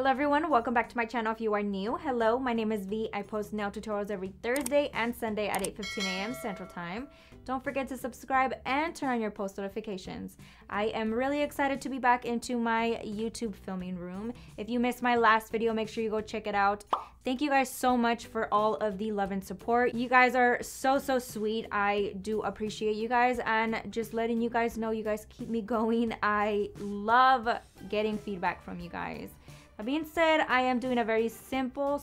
Hello everyone, welcome back to my channel if you are new. Hello, my name is V. I post nail tutorials every Thursday and Sunday at 8:15 a.m. Central Time. Don't forget to subscribe and turn on your post notifications. I am really excited to be back into my YouTube filming room. If you missed my last video, make sure you go check it out. Thank you guys so much for all of the love and support. You guys are so sweet. I do appreciate you guys, and just letting you guys know you guys keep me going. I love getting feedback from you guys. That being said, I am doing a very simple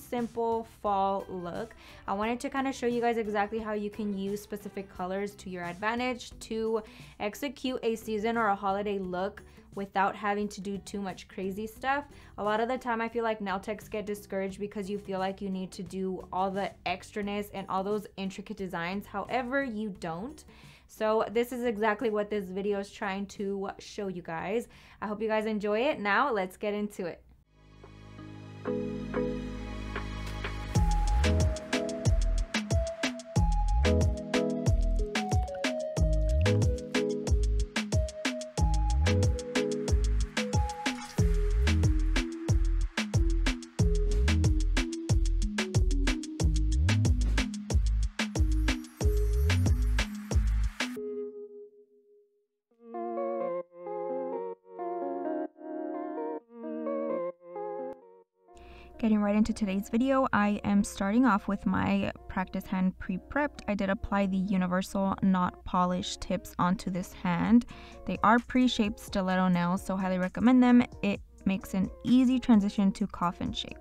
fall look. I wanted to kind of show you guys exactly how you can use specific colors to your advantage to execute a season or a holiday look without having to do too much crazy stuff. A lot of the time I feel like nail techs get discouraged because you feel like you need to do all the extraness and all those intricate designs. However, you don't. So this is exactly what this video is trying to show you guys. I hope you guys enjoy it. Now let's get into it. Getting right into today's video, I am starting off with my practice hand pre-prepped. I did apply the universal Not Polish tips onto this hand. They are pre-shaped stiletto nails, so highly recommend them. It makes an easy transition to coffin shape.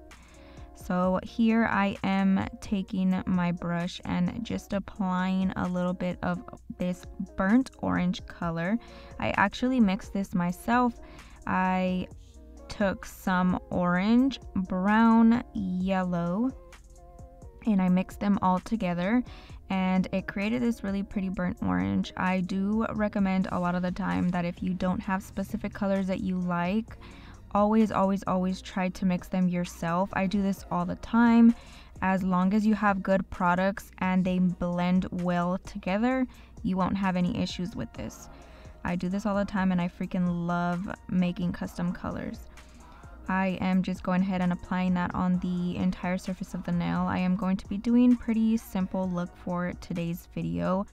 So here I am taking my brush and just applying a little bit of this burnt orange color. I actually mixed this myself. I took some orange, brown, yellow, and I mixed them all together, and it created this really pretty burnt orange. I do recommend a lot of the time that if you don't have specific colors that you like, always try to mix them yourself. I do this all the time. As long as you have good products and they blend well together, you won't have any issues with this. I do this all the time and I freaking love making custom colors. I am just going ahead and applying that on the entire surface of the nail. I am going to be doing a pretty simple look for today's video.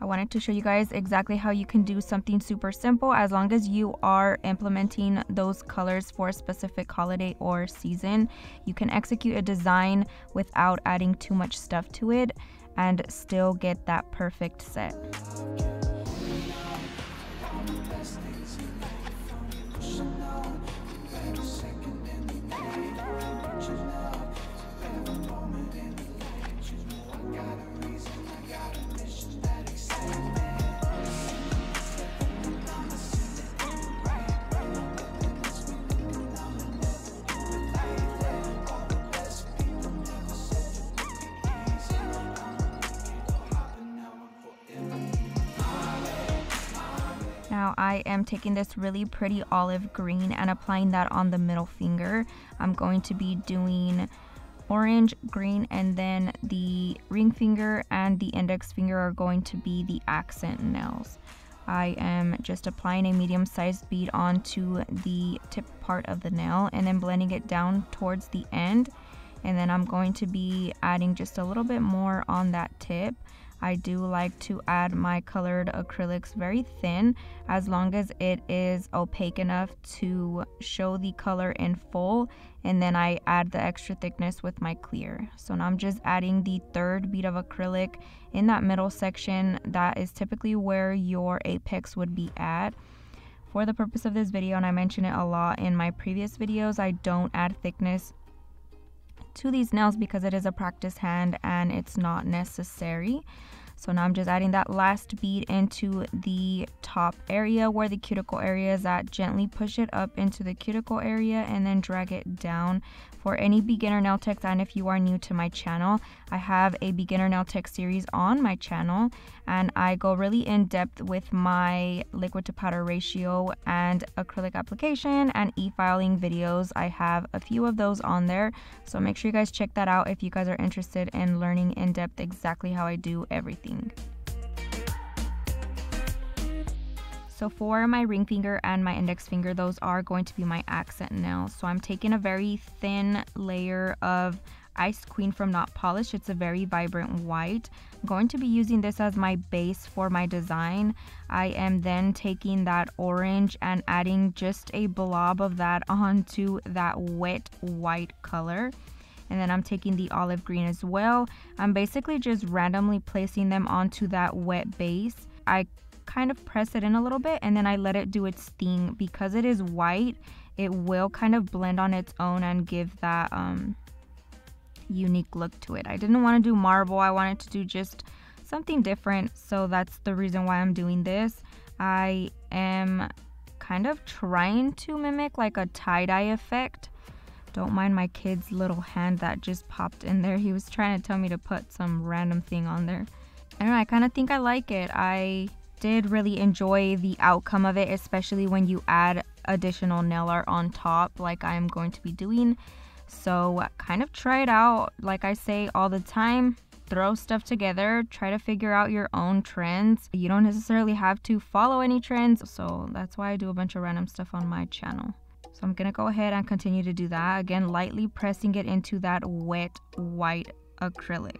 I wanted to show you guys exactly how you can do something super simple as long as you are implementing those colors for a specific holiday or season. You can execute a design without adding too much stuff to it and still get that perfect set. Now I am taking this really pretty olive green and applying that on the middle finger. I'm going to be doing orange, green, and then the ring finger and the index finger are going to be the accent nails. I am just applying a medium-sized bead onto the tip part of the nail and then blending it down towards the end. And then I'm going to be adding just a little bit more on that tip. I do like to add my colored acrylics very thin as long as it is opaque enough to show the color in full, and then I add the extra thickness with my clear. So now I'm just adding the third bead of acrylic in that middle section. That is typically where your apex would be at. For the purpose of this video, and I mention it a lot in my previous videos, I don't add thickness to these nails because it is a practice hand and it's not necessary. So now I'm just adding that last bead into the top area where the cuticle area is at. Gently push it up into the cuticle area and then drag it down. For any beginner nail techs, and if you are new to my channel, I have a beginner nail tech series on my channel and I go really in depth with my liquid to powder ratio and acrylic application and e-filing videos. I have a few of those on there, so make sure you guys check that out if you guys are interested in learning in depth exactly how I do everything. So for my ring finger and my index finger, those are going to be my accent nails. So I'm taking a very thin layer of Ice Queen from Not Polish. It's a very vibrant white. I'm going to be using this as my base for my design. I am then taking that orange and adding just a blob of that onto that wet white color. And then I'm taking the olive green as well. I'm basically just randomly placing them onto that wet base. I kind of press it in a little bit and then I let it do its thing. Because it is white, it will kind of blend on its own and give that unique look to it. I didn't want to do marble. I wanted to do just something different. So that's the reason why I'm doing this. I am kind of trying to mimic like a tie-dye effect. Don't mind my kid's little hand that just popped in there. He was trying to tell me to put some random thing on there. I don't know, I kind of think I like it. I did really enjoy the outcome of it, especially when you add additional nail art on top like I'm going to be doing. So kind of try it out. Like I say all the time, throw stuff together, try to figure out your own trends. You don't necessarily have to follow any trends. So that's why I do a bunch of random stuff on my channel. So I'm gonna go ahead and continue to do that. Again, lightly pressing it into that wet white acrylic.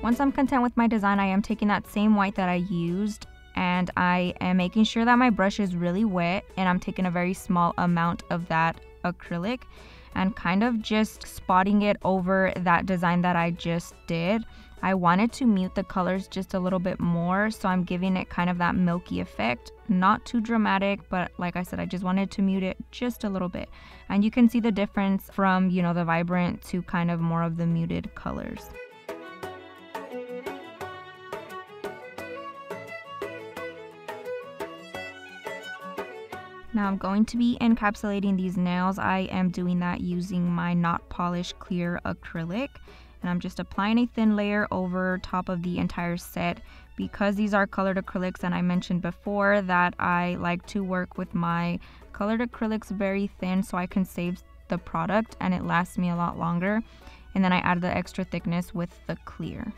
Once I'm content with my design, I am taking that same white that I used and I am making sure that my brush is really wet, and I'm taking a very small amount of that acrylic and kind of just spotting it over that design that I just did. I wanted to mute the colors just a little bit more, so I'm giving it kind of that milky effect. Not too dramatic, but like I said, I just wanted to mute it just a little bit. And you can see the difference from, you know, the vibrant to kind of more of the muted colors. Now I'm going to be encapsulating these nails. I am doing that using my Not Polish clear acrylic. And I'm just applying a thin layer over top of the entire set. Because these are colored acrylics, and I mentioned before that I like to work with my colored acrylics very thin so I can save the product and it lasts me a lot longer. And then I add the extra thickness with the clear.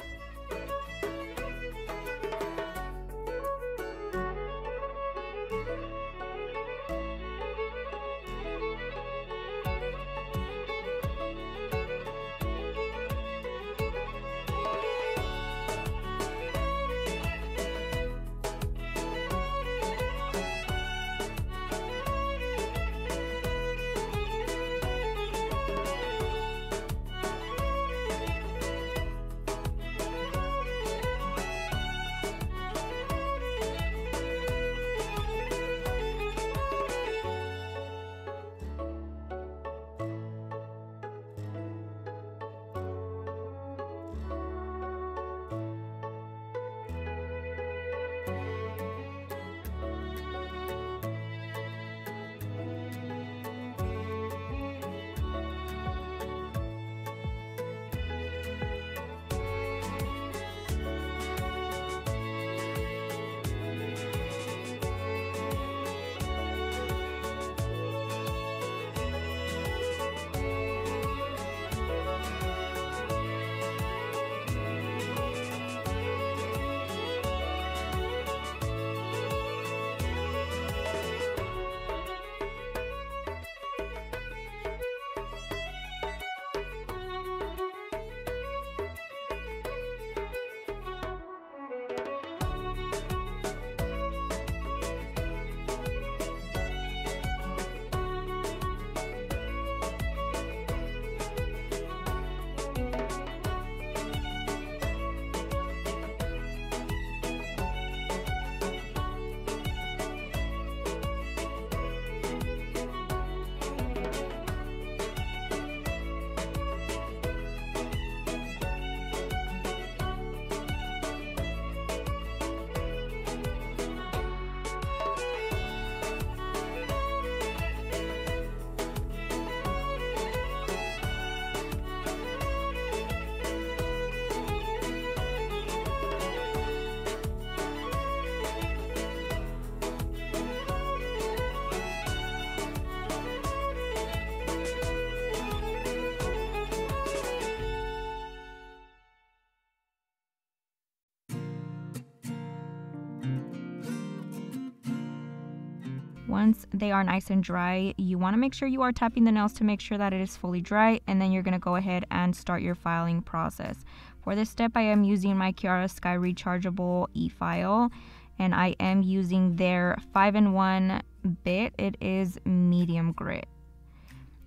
Once they are nice and dry, you want to make sure you are tapping the nails to make sure that it is fully dry, and then you're going to go ahead and start your filing process. For this step, I am using my Kiara Sky rechargeable e-file, and I am using their 5-in-1 bit. It is medium grit.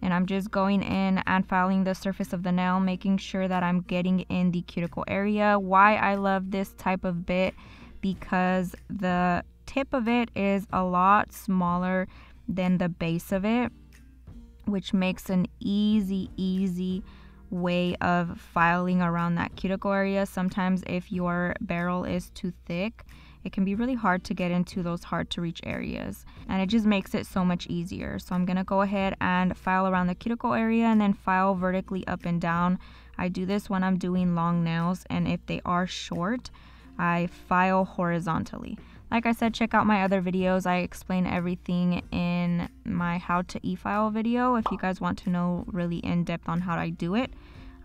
And I'm just going in and filing the surface of the nail, making sure that I'm getting in the cuticle area. Why I love this type of bit, because the tip of it is a lot smaller than the base of it, which makes an easy way of filing around that cuticle area. Sometimes if your barrel is too thick, it can be really hard to get into those hard to reach areas, and it just makes it so much easier. So I'm gonna go ahead and file around the cuticle area and then file vertically up and down. I do this when I'm doing long nails, and if they are short, I file horizontally. Like I said, check out my other videos. I explain everything in my how to e-file video if you guys want to know really in depth on how I do it.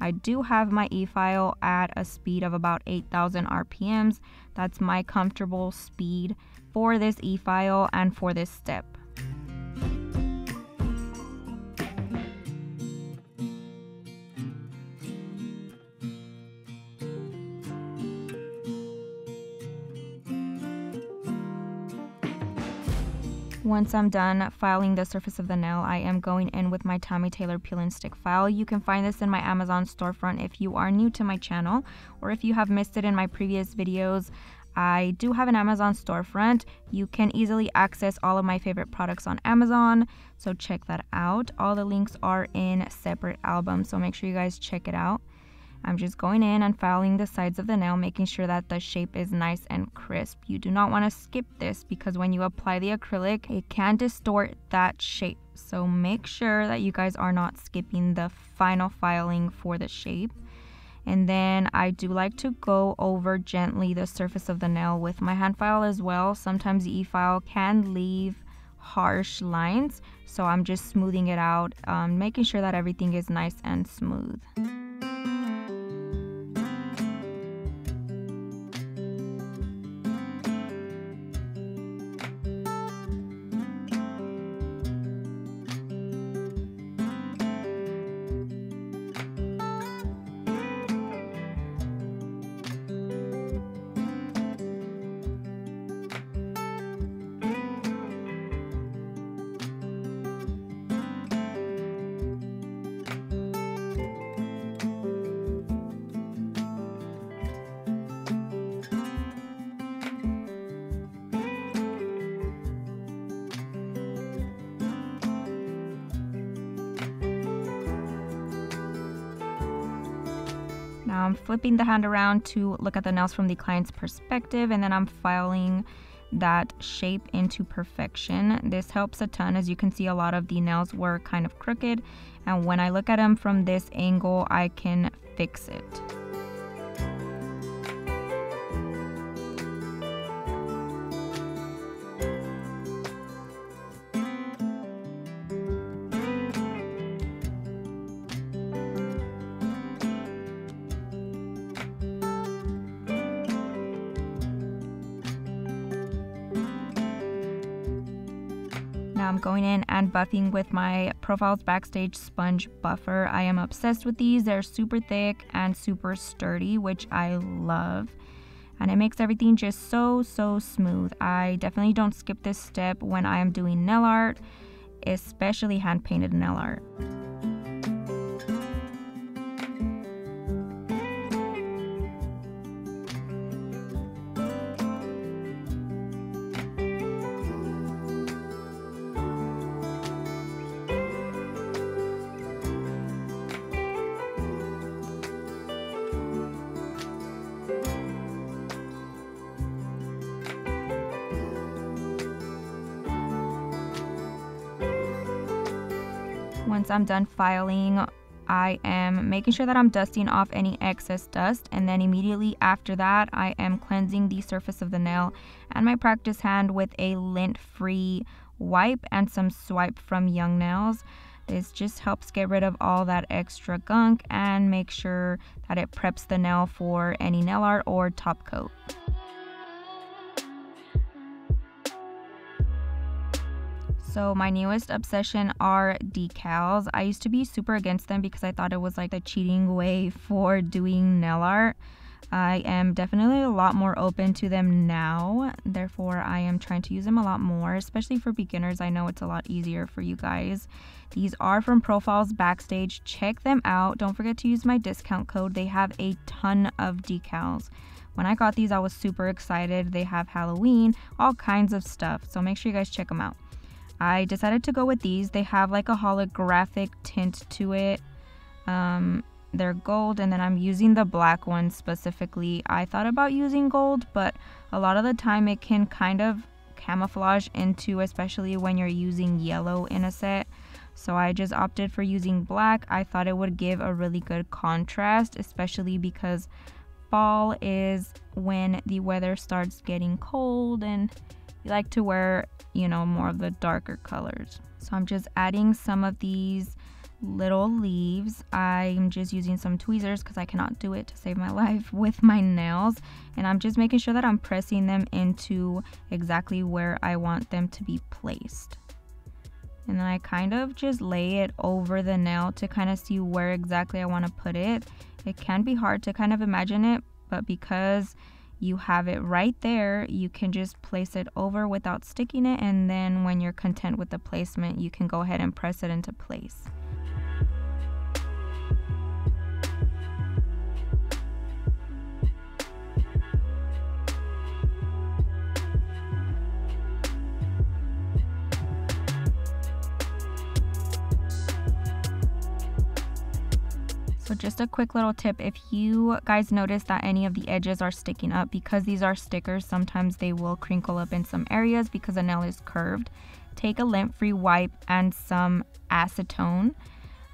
I do have my e-file at a speed of about 8,000 RPMs. That's my comfortable speed for this e-file and for this step. Once I'm done filing the surface of the nail, I am going in with my Tammy Taylor Peel and Stick file. You can find this in my Amazon storefront if you are new to my channel, or if you have missed it in my previous videos. I do have an Amazon storefront. You can easily access all of my favorite products on Amazon, so check that out. All the links are in separate albums, so make sure you guys check it out. I'm just going in and filing the sides of the nail, making sure that the shape is nice and crisp. You do not want to skip this because when you apply the acrylic, it can distort that shape. So make sure that you guys are not skipping the final filing for the shape. And then I do like to go over gently the surface of the nail with my hand file as well. Sometimes the e-file can leave harsh lines, so I'm just smoothing it out, making sure that everything is nice and smooth. Now I'm flipping the hand around to look at the nails from the client's perspective, and then I'm filing that shape into perfection. This helps a ton. As you can see, a lot of the nails were kind of crooked, and when I look at them from this angle, I can fix it. I'm going in and buffing with my Profiles Backstage sponge buffer. I am obsessed with these. They're super thick and super sturdy, which I love, and it makes everything just so smooth. I definitely don't skip this step when I am doing nail art, especially hand painted nail art. Once I'm done filing, I am making sure that I'm dusting off any excess dust, and then immediately after that, I am cleansing the surface of the nail and my practice hand with a lint-free wipe and some swipe from Young Nails. This just helps get rid of all that extra gunk and make sure that it preps the nail for any nail art or top coat. So my newest obsession are decals. I used to be super against them because I thought it was like a cheating way for doing nail art. I am definitely a lot more open to them now. Therefore, I am trying to use them a lot more, especially for beginners. I know it's a lot easier for you guys. These are from Profiles Backstage. Check them out. Don't forget to use my discount code. They have a ton of decals. When I got these, I was super excited. They have Halloween, all kinds of stuff. So make sure you guys check them out. I decided to go with these. They have like a holographic tint to it. They're gold, and then I'm using the black one specifically. I thought about using gold, but a lot of the time it can kind of camouflage into, especially when you're using yellow in a set. So I just opted for using black. I thought it would give a really good contrast, especially because fall is when the weather starts getting cold and you like to wear, you know, more of the darker colors. So I'm just adding some of these little leaves. I'm just using some tweezers because I cannot do it to save my life with my nails, and I'm just making sure that I'm pressing them into exactly where I want them to be placed. And then I kind of just lay it over the nail to kind of see where exactly I want to put it. It can be hard to kind of imagine it, but because you have it right there. You can just place it over without sticking it, and then when you're content with the placement, you can go ahead and press it into place. So just a quick little tip, if you guys notice that any of the edges are sticking up, because these are stickers, sometimes they will crinkle up in some areas because the nail is curved. Take a lint-free wipe and some acetone.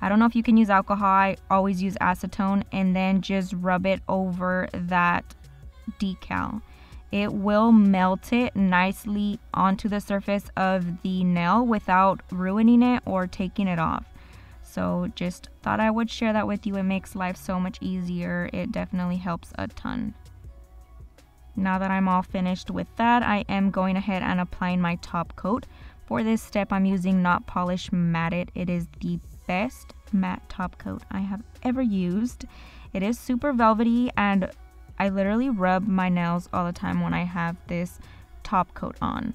I don't know if you can use alcohol, I always use acetone, and then just rub it over that decal. It will melt it nicely onto the surface of the nail without ruining it or taking it off. So just thought I would share that with you. It makes life so much easier. It definitely helps a ton. Now that I'm all finished with that, I am going ahead and applying my top coat. For this step, I'm using Not Polish Matted. It is the best matte top coat I have ever used. It is super velvety, and I literally rub my nails all the time when I have this top coat on.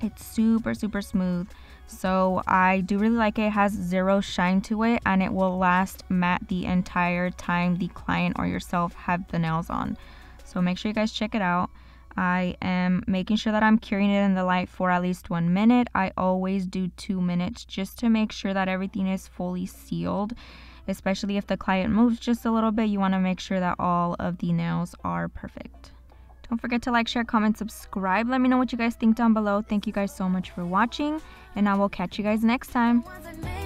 It's super, super smooth. So I do really like it. It has zero shine to it, and it will last matte the entire time the client or yourself have the nails on. So make sure you guys check it out. I am making sure that I'm curing it in the light for at least 1 minute. I always do 2 minutes just to make sure that everything is fully sealed. Especially if the client moves just a little bit, you want to make sure that all of the nails are perfect. Don't forget to like, share, comment, subscribe. Let me know what you guys think down below. Thank you guys so much for watching, and I will catch you guys next time.